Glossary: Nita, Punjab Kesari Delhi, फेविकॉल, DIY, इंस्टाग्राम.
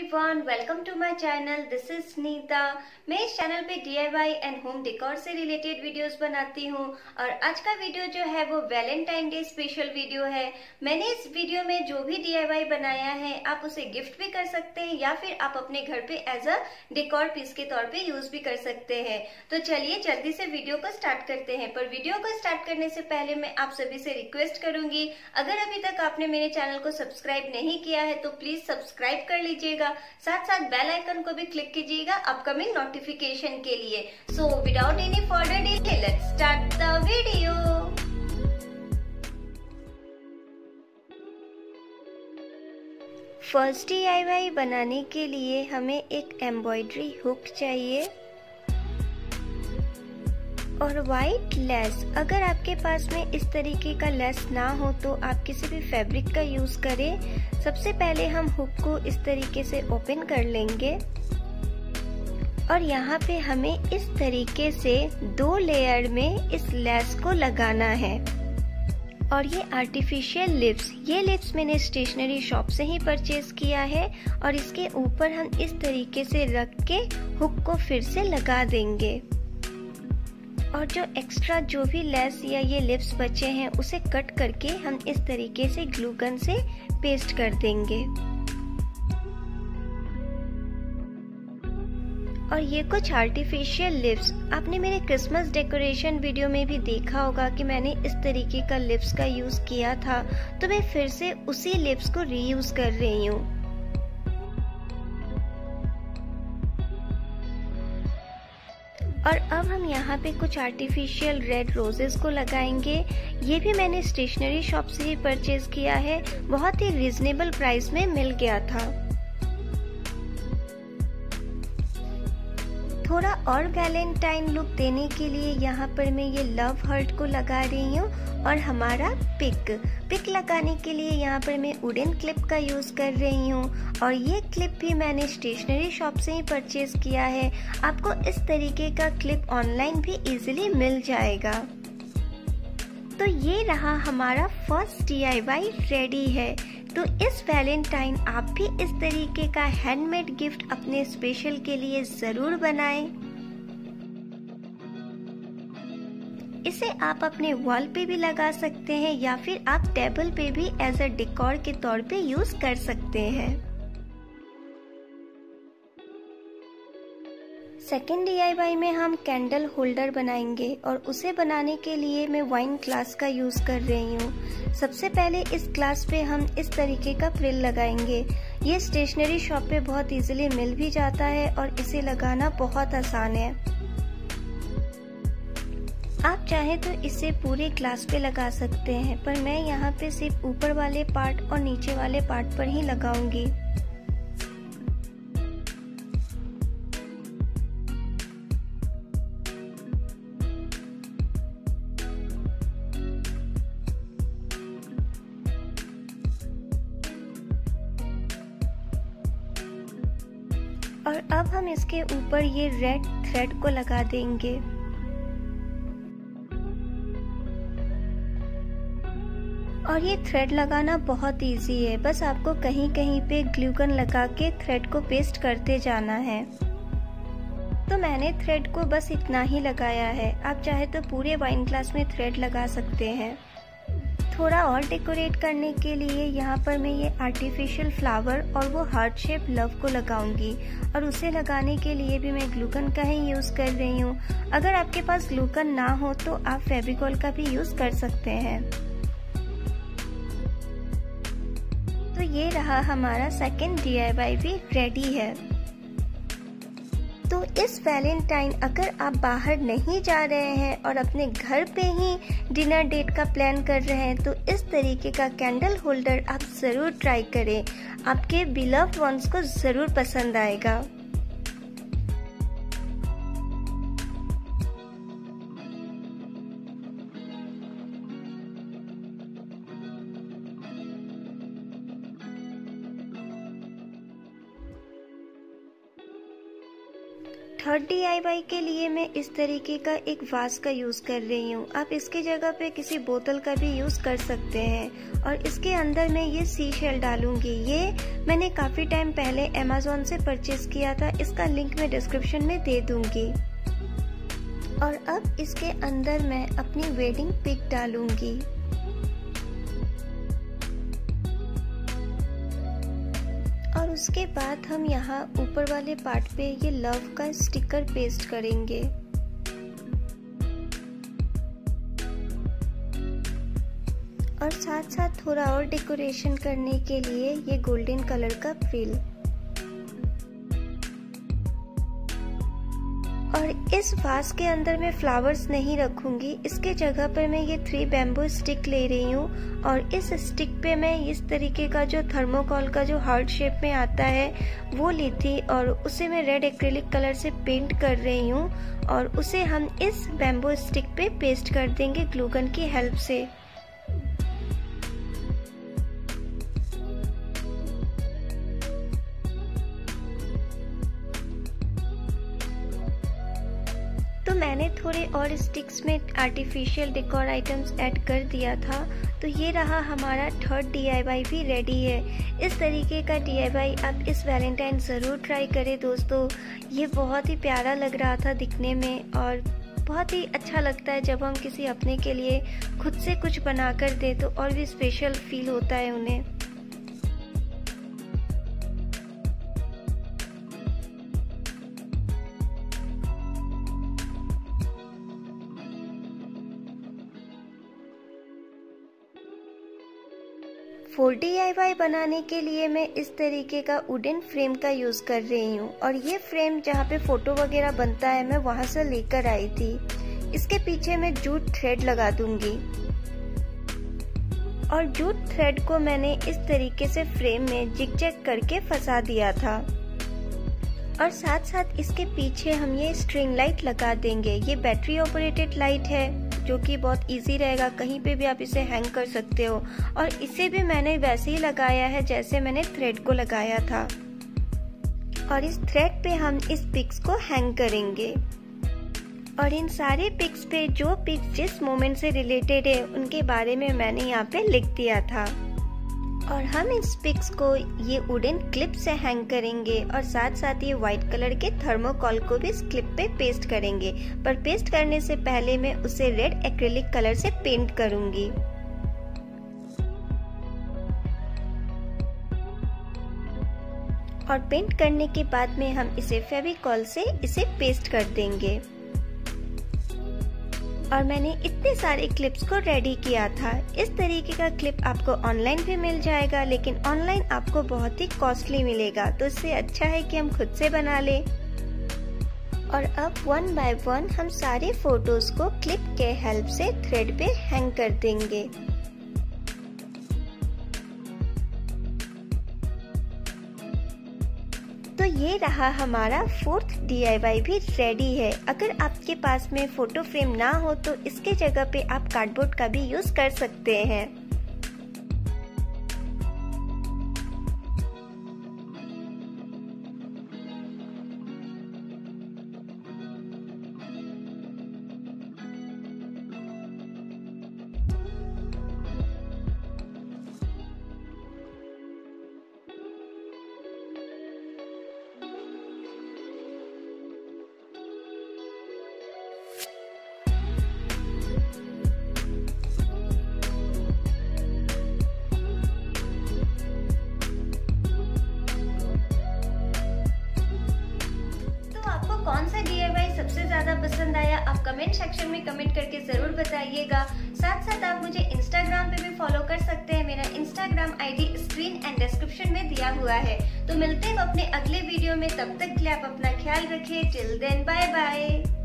Everyone, welcome to my channel. This is Nita. मैं इस चैनल पे DIY एंड होम डेकोर से रिलेटेड वीडियोस बनाती हूँ और आज का वीडियो जो है वो वैलेंटाइन डे स्पेशल वीडियो है। मैंने इस वीडियो में जो भी DIY बनाया है आप उसे गिफ्ट भी कर सकते हैं या फिर आप अपने घर पे एज अ डेकोर पीस के तौर पे यूज भी कर सकते हैं। तो चलिए जल्दी से वीडियो को स्टार्ट करते हैं। पर वीडियो को स्टार्ट करने से पहले मैं आप सभी से रिक्वेस्ट करूंगी, अगर अभी तक आपने मेरे चैनल को सब्सक्राइब नहीं किया है तो प्लीज सब्सक्राइब कर लीजिएगा, साथ साथ बेल आइकन को भी क्लिक कीजिएगा अपकमिंग नोटिफिकेशन के लिए। So without any further delay let's start the video. First DIY बनाने के लिए हमें एक एम्ब्रॉयडरी हुक चाहिए और वाइट लेस। अगर आपके पास में इस तरीके का लेस ना हो तो आप किसी भी फैब्रिक का यूज करें। सबसे पहले हम हुक को इस तरीके से ओपन कर लेंगे और यहाँ पे हमें इस तरीके से दो लेयर में इस लेस को लगाना है। और ये आर्टिफिशियल लिप्स, ये लिप्स मैंने स्टेशनरी शॉप से ही परचेज किया है और इसके ऊपर हम इस तरीके से रख के हुक को फिर से लगा देंगे और जो एक्स्ट्रा जो भी लेस या ये लिप्स बचे हैं उसे कट करके हम इस तरीके से ग्लू गन से पेस्ट कर देंगे। और ये कुछ आर्टिफिशियल लिप्स, आपने मेरे क्रिसमस डेकोरेशन वीडियो में भी देखा होगा कि मैंने इस तरीके का लिप्स का यूज किया था, तो मैं फिर से उसी लिप्स को रीयूज कर रही हूँ। और अब हम यहाँ पे कुछ आर्टिफिशियल रेड रोजेस को लगाएंगे। ये भी मैंने स्टेशनरी शॉप से ही परचेज किया है, बहुत ही रिजनेबल प्राइस में मिल गया था। थोड़ा और वैलेंटाइन लुक देने के लिए यहाँ पर मैं ये लव हर्ट को लगा रही हूँ और हमारा पिक लगाने के लिए यहाँ पर मैं वुडन क्लिप का यूज़ कर रही हूँ और ये क्लिप भी मैंने स्टेशनरी शॉप से ही परचेज किया है। आपको इस तरीके का क्लिप ऑनलाइन भी इजीली मिल जाएगा। तो ये रहा हमारा फर्स्ट DIY रेडी है। तो इस वैलेंटाइन आप भी इस तरीके का हैंडमेड गिफ्ट अपने स्पेशल के लिए जरूर बनाएं। इसे आप अपने वॉल पे भी लगा सकते हैं या फिर आप टेबल पे भी एज अ डेकोर के तौर पे यूज कर सकते हैं। सेकेंड DIY में हम कैंडल होल्डर बनाएंगे और उसे बनाने के लिए मैं वाइन ग्लास का यूज़ कर रही हूँ। सबसे पहले इस ग्लास पे हम इस तरीके का फ्रिल लगाएंगे। ये स्टेशनरी शॉप पे बहुत इजीली मिल भी जाता है और इसे लगाना बहुत आसान है। आप चाहे तो इसे पूरे ग्लास पे लगा सकते हैं, पर मैं यहाँ पे सिर्फ ऊपर वाले पार्ट और नीचे वाले पार्ट पर ही लगाऊंगी। और अब हम इसके ऊपर ये रेड थ्रेड को लगा देंगे। और ये थ्रेड लगाना बहुत इजी है, बस आपको कहीं कहीं पे ग्लू गन लगा के थ्रेड को पेस्ट करते जाना है। तो मैंने थ्रेड को बस इतना ही लगाया है, आप चाहे तो पूरे वाइन ग्लास में थ्रेड लगा सकते हैं। थोड़ा और डेकोरेट करने के लिए यहाँ पर मैं ये आर्टिफिशियल फ्लावर और वो हार्ट शेप लव को लगाऊंगी और उसे लगाने के लिए भी मैं ग्लूगन का ही यूज़ कर रही हूँ। अगर आपके पास ग्लूगन ना हो तो आप फेविकॉल का भी यूज़ कर सकते हैं। तो ये रहा हमारा सेकेंड DIY भी रेडी है। तो इस वैलेंटाइन अगर आप बाहर नहीं जा रहे हैं और अपने घर पे ही डिनर डेट का प्लान कर रहे हैं तो इस तरीके का कैंडल होल्डर आप ज़रूर ट्राई करें। आपके बिलव्ड वंस को ज़रूर पसंद आएगा। थर्ड DIY के लिए मैं इस तरीके का एक वास का यूज़ कर रही हूँ। आप इसकी जगह पे किसी बोतल का भी यूज़ कर सकते हैं। और इसके अंदर मैं ये सी शेल डालूँगी। ये मैंने काफ़ी टाइम पहले अमेज़ॉन से परचेज़ किया था। इसका लिंक मैं डिस्क्रिप्शन में दे दूँगी। और अब इसके अंदर मैं अपनी वेडिंग पिक डालूँगी। और उसके बाद हम यहाँ ऊपर वाले पार्ट पे ये लव का स्टिकर पेस्ट करेंगे। और साथ साथ थोड़ा और डेकोरेशन करने के लिए ये गोल्डन कलर का फ्रिल। और इस वास के अंदर मैं फ्लावर्स नहीं रखूंगी। इसके जगह पर मैं ये 3 बैम्बू स्टिक ले रही हूँ। और इस स्टिक पे मैं इस तरीके का जो थर्मोकोल का जो हार्ट शेप में आता है वो ली थी। और उसे मैं रेड एक्रेलिक कलर से पेंट कर रही हूँ। और उसे हम इस बैम्बू स्टिक पे पेस्ट कर देंगे ग्लू गन की हेल्प से। तो मैंने थोड़े और स्टिक्स में आर्टिफिशियल डेकोर आइटम्स ऐड कर दिया था। तो ये रहा हमारा थर्ड DIY भी रेडी है। इस तरीके का DIY आप इस वैलेंटाइन ज़रूर ट्राई करें दोस्तों। ये बहुत ही प्यारा लग रहा था दिखने में। और बहुत ही अच्छा लगता है जब हम किसी अपने के लिए खुद से कुछ बना कर दें तो और भी स्पेशल फील होता है उन्हें। फॉर DIY बनाने के लिए मैं इस तरीके का वुडन फ्रेम का यूज़ कर रही हूँ। और ये फ्रेम जहाँ पे फ़ोटो वगैरह बनता है मैं वहाँ से लेकर आई थी। इसके पीछे मैं जूट थ्रेड लगा दूँगी। और जूट थ्रेड को मैंने इस तरीके से फ्रेम में जिग-जैग करके फंसा दिया था। और साथ साथ इसके पीछे हम ये स्ट्रिंग लाइट लगा देंगे। ये बैटरी ऑपरेटेड लाइट है जो कि बहुत इजी रहेगा, कहीं पे भी आप इसे हैंग कर सकते हो। और इसे भी मैंने वैसे ही लगाया है जैसे मैंने थ्रेड को लगाया था। और इस थ्रेड पे हम इस पिक्स को हैंग करेंगे। और इन सारे पिक्स पे जो पिक्स जिस मोमेंट से रिलेटेड है उनके बारे में मैंने यहाँ पे लिख दिया था। और हम इस पिक्स को ये वुडन क्लिप से हैंग करेंगे। और साथ साथ ये व्हाइट कलर के थर्मोकोल को भी इस क्लिप पे पेस्ट करेंगे। पर पेस्ट करने से पहले मैं उसे रेड एक्रेलिक कलर से पेंट करूंगी। और पेंट करने के बाद में हम इसे फेविकॉल से इसे पेस्ट कर देंगे। और मैंने इतने सारे क्लिप्स को रेडी किया था। इस तरीके का क्लिप आपको ऑनलाइन भी मिल जाएगा, लेकिन ऑनलाइन आपको बहुत ही कॉस्टली मिलेगा। तो इससे अच्छा है कि हम खुद से बना लें। और अब 1 बाय 1 हम सारे फोटोज को क्लिप के हेल्प से थ्रेड पे हैंग कर देंगे। तो ये रहा हमारा 4th DIY भी रेडी है। अगर आपके पास में फोटो फ्रेम ना हो तो इसके जगह पे आप कार्डबोर्ड का भी यूज कर सकते हैं। कौन सा DIY सबसे ज़्यादा पसंद आया आप कमेंट सेक्शन में कमेंट करके ज़रूर बताइएगा। साथ साथ आप मुझे इंस्टाग्राम पे भी फॉलो कर सकते हैं। मेरा इंस्टाग्राम ID screen and description में दिया हुआ है। तो मिलते हैं अपने अगले वीडियो में। तब तक के लिए आप अपना ख्याल रखें। Till then bye bye.